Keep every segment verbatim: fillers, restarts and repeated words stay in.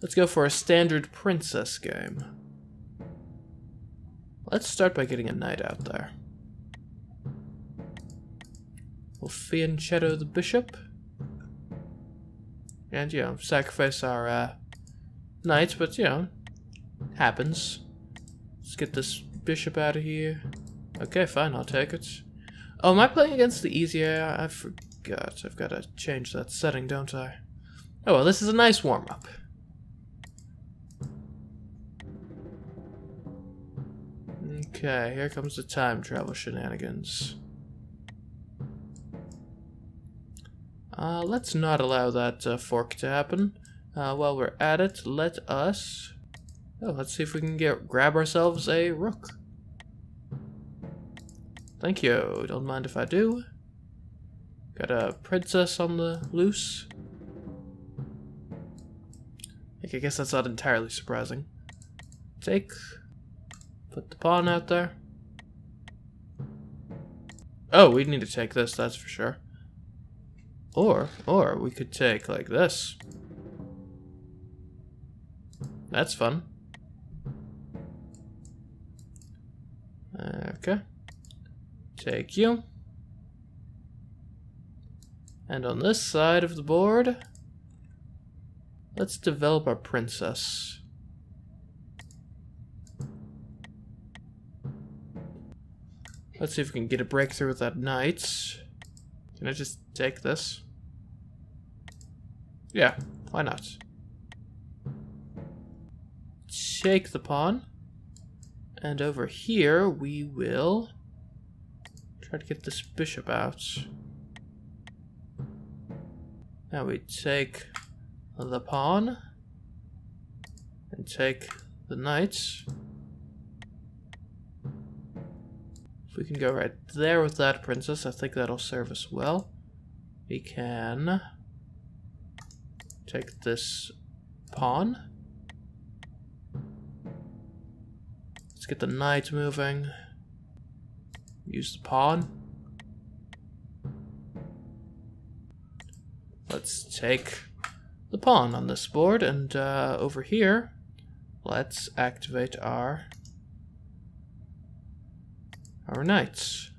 Let's go for a standard princess game. Let's start by getting a knight out there. We'll fianchetto the bishop. And, you know, sacrifice our uh, knights, but, you know, happens. Let's get this bishop out of here. Okay, fine, I'll take it. Oh, am I playing against the easy A I? I forgot. I've got to change that setting, don't I? Oh, well, this is a nice warm-up. Okay, here comes the time travel shenanigans. Uh, let's not allow that uh, fork to happen. Uh, while we're at it, let us... Oh, let's see if we can get grab ourselves a rook. Thank you. Don't mind if I do. Got a princess on the loose. I guess that's not entirely surprising. Take... Put the pawn out there. Oh, we need to take this, that's for sure. Or, or we could take like this. That's fun. Okay. Take you. And on this side of the board, let's develop our princess. Let's see if we can get a breakthrough with that knight. Can I just take this? Yeah, why not? Take the pawn. And over here we will try to get this bishop out. Now we take the pawn and take the knight. We can go right there with that princess. I think that'll serve us well. We can take this pawn. Let's get the knight moving. Use the pawn. Let's take the pawn on this board, and uh, over here, let's activate our Our knights.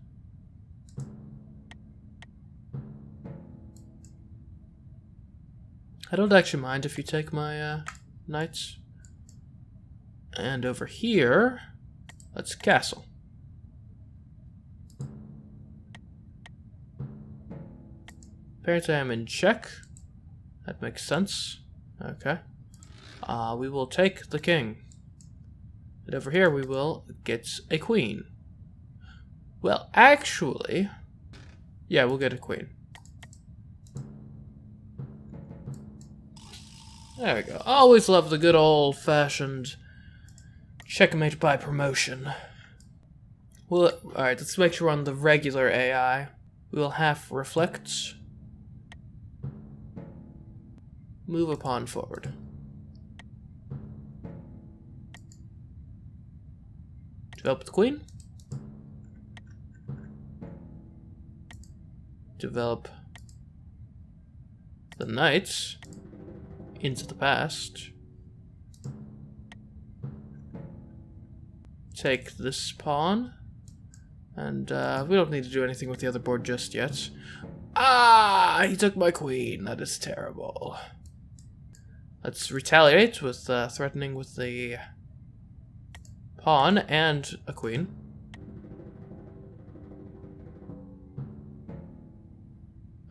I don't actually mind if you take my uh, knights. And over here, let's castle. Apparently I'm in check. That makes sense. Okay. Uh, we will take the king. And over here we will get a queen. Well, actually, yeah, we'll get a queen. There we go. I always love the good old-fashioned checkmate by promotion. Well, alright, let's make sure we're on the regular A I. We'll half reflect. Move a pawn forward. Develop the queen. Develop the knights into the past. Take this pawn, and uh, we don't need to do anything with the other board just yet. Ah, he took my queen. That is terrible. Let's retaliate with uh, threatening with the pawn and a queen.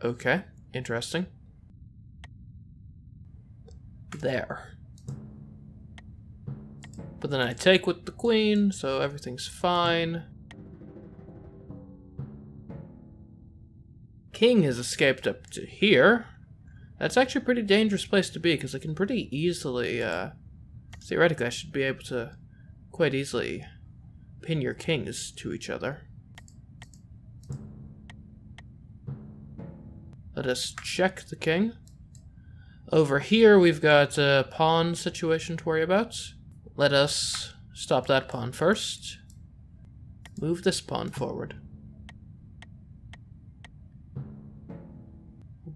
Okay, interesting. There. But then I take with the queen, so everything's fine. King has escaped up to here. That's actually a pretty dangerous place to be, because I can pretty easily, uh... theoretically, I should be able to quite easily pin your kings to each other. Let us check the king. Over here we've got a pawn situation to worry about. Let us stop that pawn first. Move this pawn forward.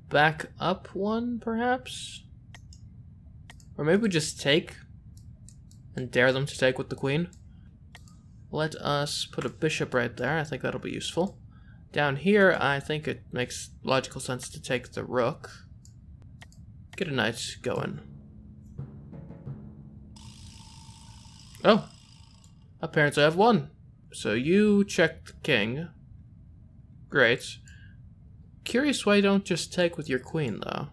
Back up one, perhaps? Or maybe we just take and dare them to take with the queen. Let us put a bishop right there. I think that'll be useful. Down here, I think it makes logical sense to take the rook. Get a knight going. Oh, apparently I have one. So you check the king. Great. Curious why you don't just take with your queen, though.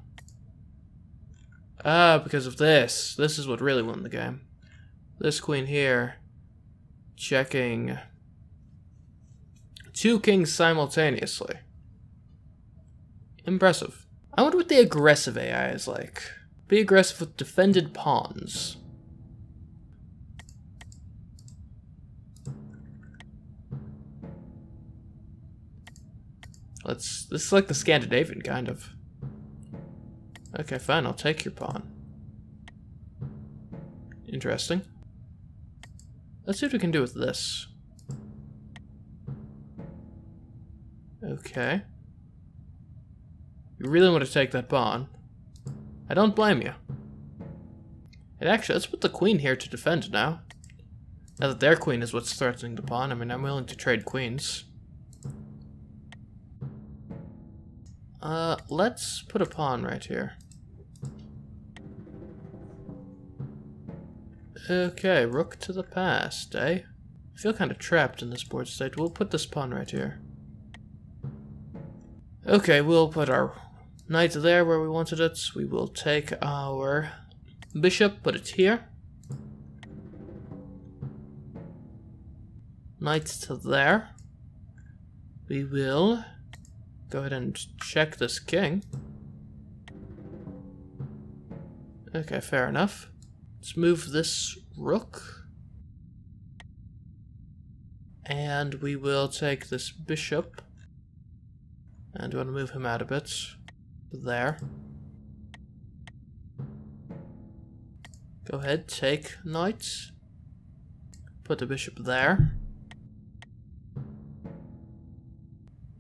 Ah, because of this. This is what really won the game. This queen here. Checking two kings simultaneously. Impressive. I wonder what the aggressive A I is like. Be aggressive with defended pawns. Let's, this is like the Scandinavian, kind of. Okay, fine, I'll take your pawn. Interesting. Let's see what we can do with this. Okay. You really want to take that pawn. I don't blame you. And actually, let's put the queen here to defend now. Now that their queen is what's threatening the pawn, I mean, I'm willing to trade queens. Uh, let's put a pawn right here. Okay, rook to the past, eh? I feel kind of trapped in this board state. We'll put this pawn right here. Okay, we'll put our knight there where we wanted it. We will take our bishop, put it here. Knight to there. We will go ahead and check this king. Okay, fair enough. Let's move this rook. And we will take this bishop. And we want to move him out a bit. There. Go ahead, take knight. Put the bishop there.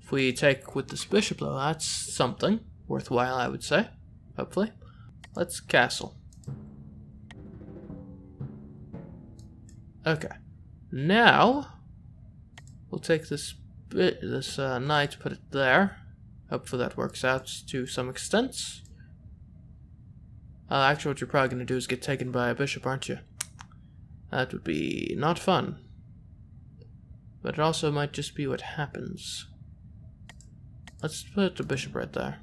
If we take with this bishop, though, that's something worthwhile, I would say. Hopefully. Let's castle. Okay. Now, we'll take this bit, this uh, knight, put it there. Hopefully that works out to some extent. Uh, actually, what you're probably going to do is get taken by a bishop, aren't you? That would be not fun. But it also might just be what happens. Let's put the bishop right there.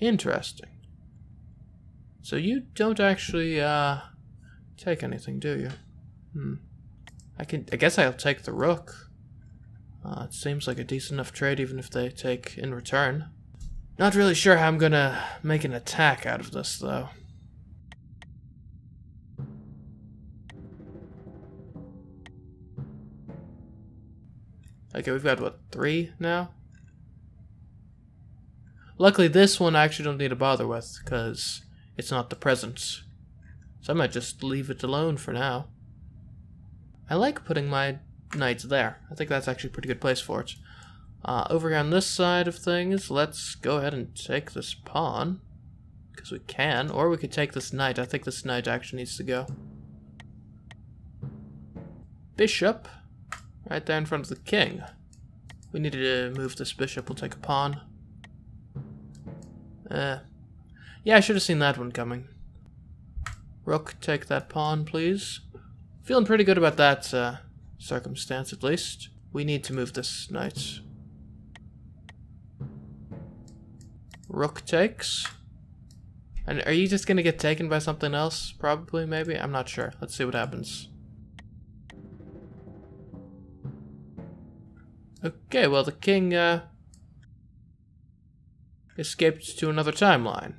Interesting. So you don't actually uh, take anything, do you? Hmm. I can. I guess I'll take the rook. Uh, it seems like a decent enough trade, even if they take in return. Not really sure how I'm gonna make an attack out of this, though. Okay, we've got, what, three now? Luckily, this one I actually don't need to bother with, because it's not the presence. So I might just leave it alone for now. I like putting my knights there. I think that's actually a pretty good place for it. Uh, over here on this side of things, let's go ahead and take this pawn, because we can, or we could take this knight. I think this knight actually needs to go. Bishop. Right there in front of the king. We need to move this bishop. We'll take a pawn. Uh, yeah, I should have seen that one coming. Rook, take that pawn, please. Feeling pretty good about that uh, circumstance, at least. We need to move this knight. Rook takes. And are you just going to get taken by something else? Probably, maybe? I'm not sure. Let's see what happens. Okay, well, the king uh, escaped to another timeline.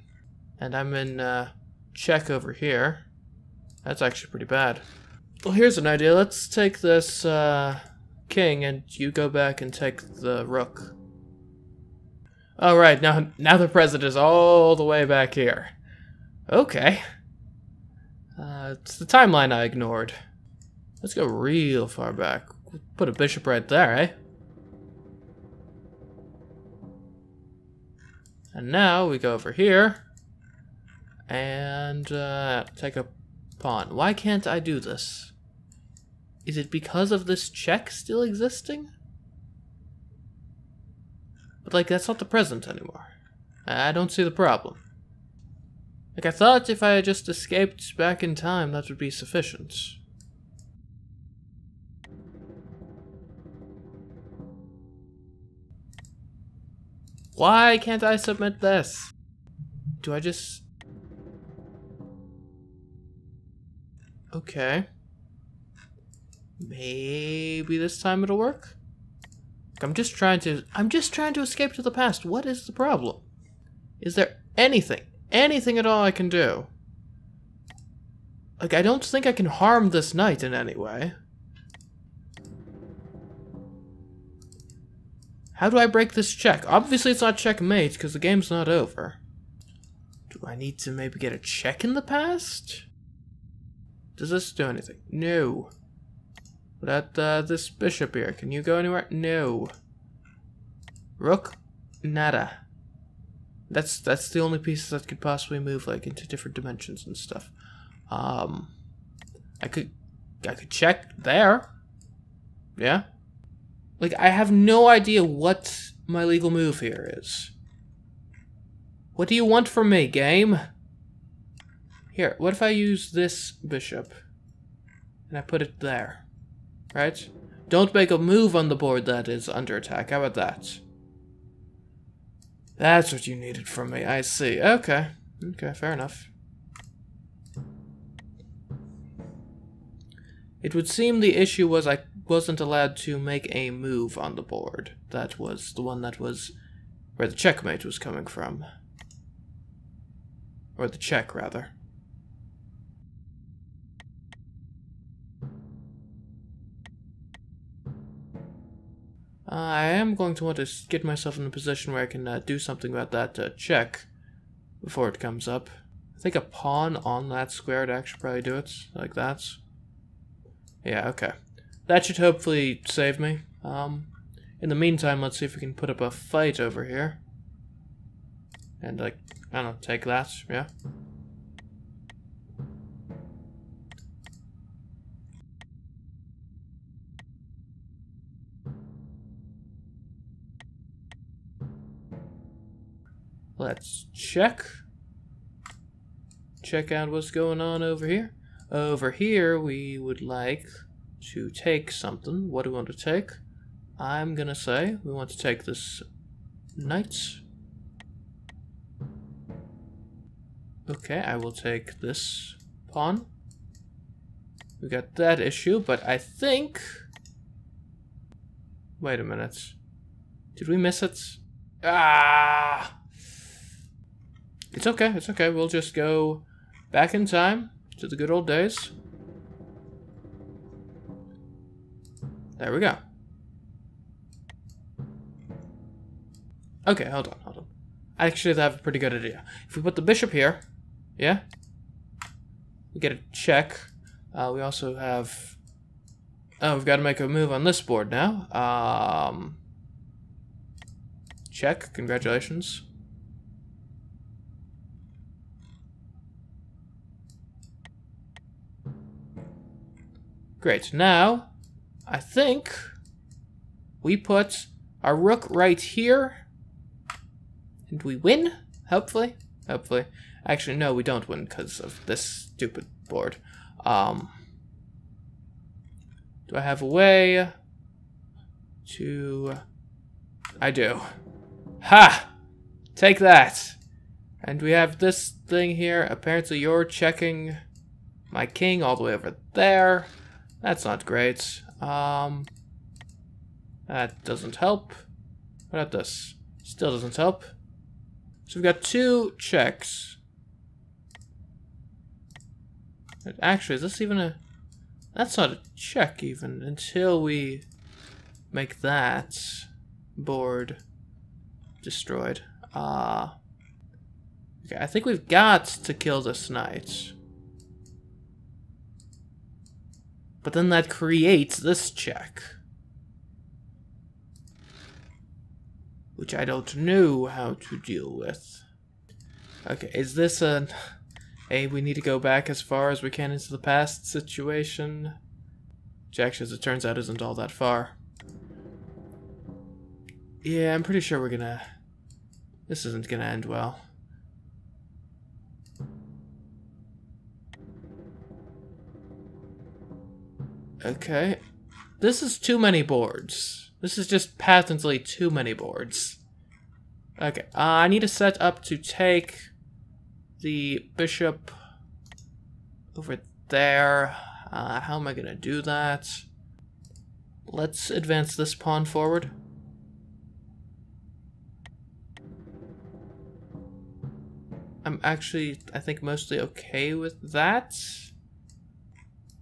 And I'm in uh, check over here. That's actually pretty bad. Well, here's an idea. Let's take this uh, king, and you go back and take the rook. All right, now, now the president is all the way back here. Okay. Uh, it's the timeline I ignored. Let's go real far back. Put a bishop right there, eh? And now we go over here, and uh, take a pawn. Why can't I do this? Is it because of this check still existing? But like, that's not the present anymore. I don't see the problem. Like, I thought if I had just escaped back in time, that would be sufficient. Why can't I submit this? Do I just... Okay. Maybe this time it'll work? I'm just trying to... I'm just trying to escape to the past. What is the problem? Is there anything, anything at all I can do? Like, I don't think I can harm this knight in any way. How do I break this check? Obviously it's not checkmate, because the game's not over. Do I need to maybe get a check in the past? Does this do anything? No. That, uh, this bishop here, can you go anywhere? No. Rook? Nada. That's that's the only pieces that could possibly move like into different dimensions and stuff. Um, I could I could check there. Yeah. Like, I have no idea what my legal move here is. What do you want from me, game? Here, what if I use this bishop and I put it there, right? Don't make a move on the board that is under attack. How about that? That's what you needed from me, I see. Okay. Okay, fair enough. It would seem the issue was I wasn't allowed to make a move on the board. That was the one that was where the checkmate was coming from. Or the check, rather. I am going to want to get myself in a position where I can uh, do something about that uh, check before it comes up. I think a pawn on that square would actually probably do it, like that. Yeah, okay. That should hopefully save me. Um, in the meantime, let's see if we can put up a fight over here. And, like, I don't know, take that, yeah. Let's check. Check out what's going on over here. Over here, we would like to take something. What do we want to take? I'm gonna say we want to take this knight. Okay, I will take this pawn. We got that issue, but I think... Wait a minute. Did we miss it? Ah! It's okay, it's okay. We'll just go back in time to the good old days. There we go. Okay, hold on, hold on. I actually have a pretty good idea. If we put the bishop here, yeah? We get a check. Uh, we also have... Oh, we've got to make a move on this board now. Um, check, congratulations. Great, now, I think we put our rook right here, and we win, hopefully, hopefully. Actually, no, we don't win because of this stupid board. Um, do I have a way to... I do. Ha! Take that! And we have this thing here. Apparently you're checking my king all the way over there. That's not great. Um, that doesn't help. What about this? Still doesn't help. So we've got two checks. Actually, is this even a... That's not a check even until we make that board destroyed. Ah. Uh, okay, I think we've got to kill this knight. But then that creates this check. Which I don't know how to deal with. Okay, is this a... A, we need to go back as far as we can into the past situation. Which actually, as it turns out, isn't all that far. Yeah, I'm pretty sure we're gonna... This isn't gonna end well. Okay. This is too many boards. This is just patently too many boards. Okay, uh, I need to set up to take the bishop over there. Uh, how am I gonna do that? Let's advance this pawn forward. I'm actually, I think, mostly okay with that.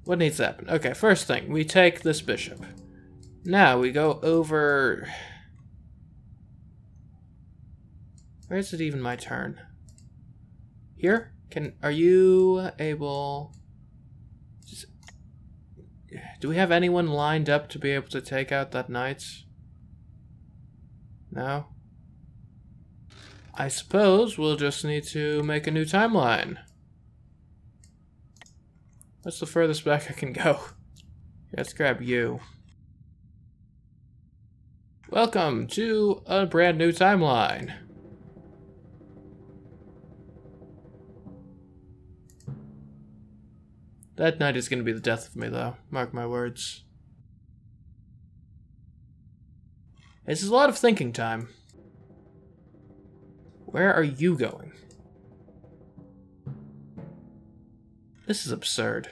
What needs to happen? Okay, first thing, we take this bishop. Now we go over... Where is it even my turn? Here? Can, are you able... Just, do we have anyone lined up to be able to take out that knight? No? I suppose we'll just need to make a new timeline. That's the furthest back I can go. Let's grab you. Welcome to a brand new timeline. That night is going to be the death of me, though. Mark my words. This is a lot of thinking time. Where are you going? This is absurd.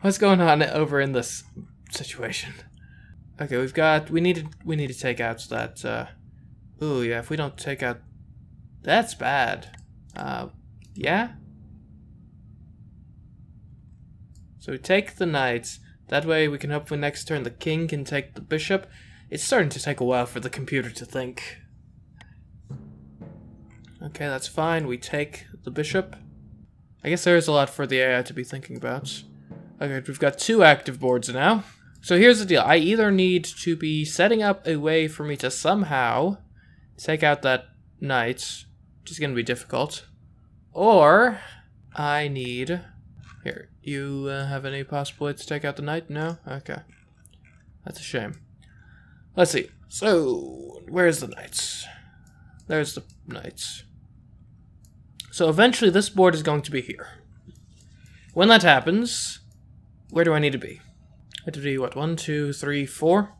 What's going on over in this situation? Okay, we've got... We need to, we need to take out that... Uh, ooh, yeah, if we don't take out... That's bad. Uh, yeah? So we take the knights. That way we can hopefully next turn the king can take the bishop. It's starting to take a while for the computer to think. Okay, that's fine. We take the bishop. I guess there is a lot for the A I to be thinking about. Okay, we've got two active boards now. So here's the deal. I either need to be setting up a way for me to somehow take out that knight, which is going to be difficult, or I need... Here, you uh, have any possible way to take out the knight? No? Okay. That's a shame. Let's see. So, where's the knight? There's the knight. So eventually this board is going to be here. When that happens, where do I need to be? I have to do what, one, two, three, four?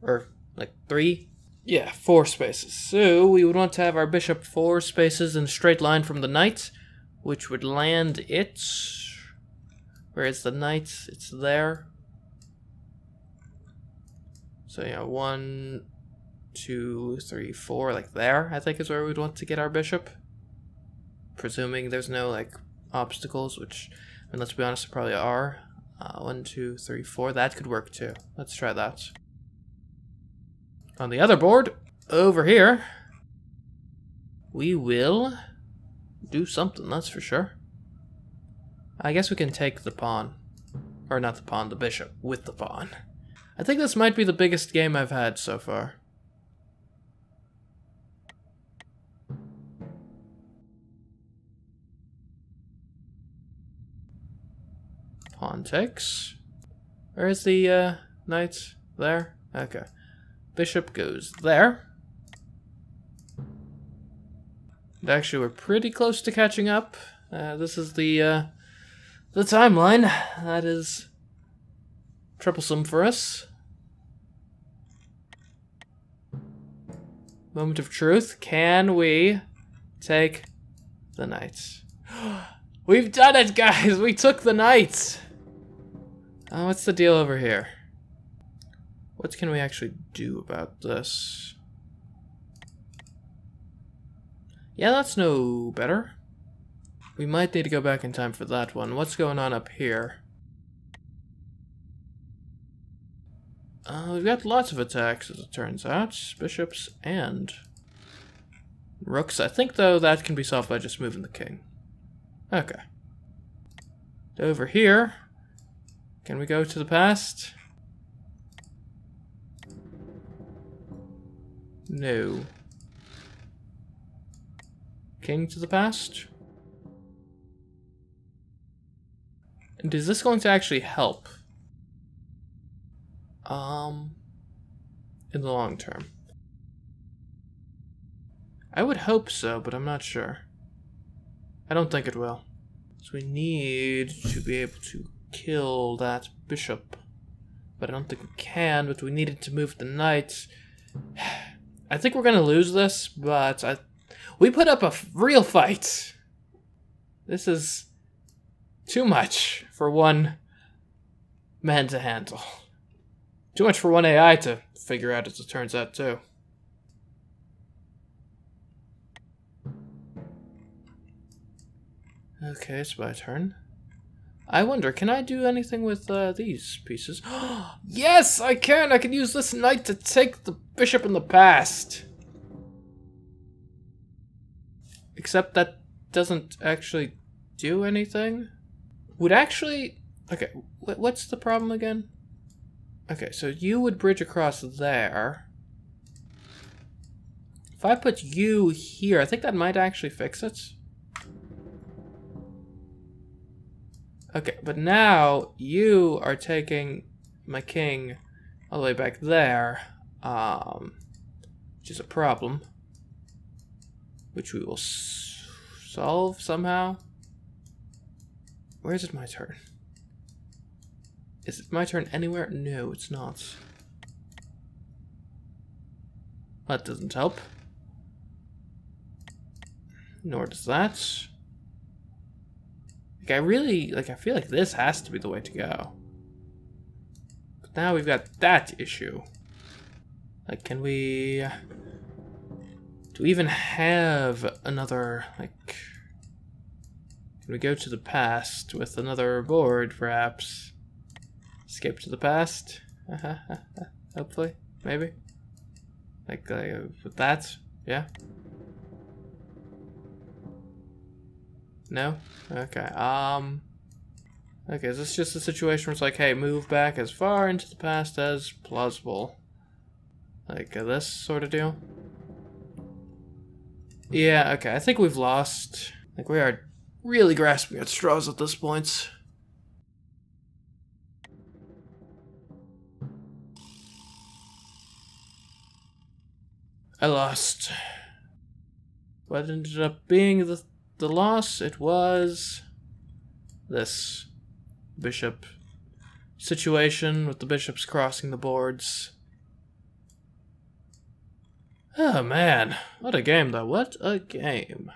Or like three? Yeah, four spaces. So we would want to have our bishop four spaces in a straight line from the knight, which would land it. Where is the knight? It's there. So yeah, one, two, three, four, like there, I think is where we'd want to get our bishop. Presuming there's no, like, obstacles, which, I mean, let's be honest, there probably are. Uh, one, two, three, four. That could work, too. Let's try that. On the other board, over here, we will do something, that's for sure. I guess we can take the pawn. Or not the pawn, the bishop, with the pawn. I think this might be the biggest game I've had so far. Pawn takes. Where is the uh, knight? There? Okay. Bishop goes there. And actually, we're pretty close to catching up. Uh, this is the uh, the timeline. That is troublesome for us. Moment of truth. Can we take the knight? We've done it, guys! We took the knight! Uh, what's the deal over here? What can we actually do about this? Yeah, that's no better. We might need to go back in time for that one. What's going on up here? Uh, we've got lots of attacks, as it turns out. Bishops and rooks. I think, though, that can be solved by just moving the king. Okay. Over here. Can we go to the past? No. King to the past? And is this going to actually help? Um, in the long term. I would hope so, but I'm not sure. I don't think it will. So we need to be able to kill that bishop. But I don't think we can, but we needed to move the knights. I think we're going to lose this, but I, we put up a real fight. This is too much for one man to handle. Too much for one A I to figure out, as it turns out, too. Okay, it's my turn. I wonder, can I do anything with uh, these pieces? Yes, I can! I can use this knight to take the bishop in the past! Except that doesn't actually do anything. Would actually... Okay, wh what's the problem again? Okay, so you would bridge across there. If I put you here, I think that might actually fix it. Okay, but now you are taking my king all the way back there, um, which is a problem, which we will s solve somehow. Where is it my turn? Is it my turn anywhere? No, it's not. That doesn't help. Nor does that. Like, I really, like, I feel like this has to be the way to go. But now we've got that issue. Like, can we... Do we even have another, like... Can we go to the past with another board, perhaps? Escape to the past? Hopefully, maybe? Like, like, with that? Yeah? No? Okay, um... Okay, is this just a situation where it's like, hey, move back as far into the past as plausible? Like uh, this sort of deal? Yeah, okay, I think we've lost. Like, we are really grasping at straws at this point. I lost. What ended up being the... The loss, it was this bishop situation with the bishops crossing the boards. Oh man, what a game though, what a game.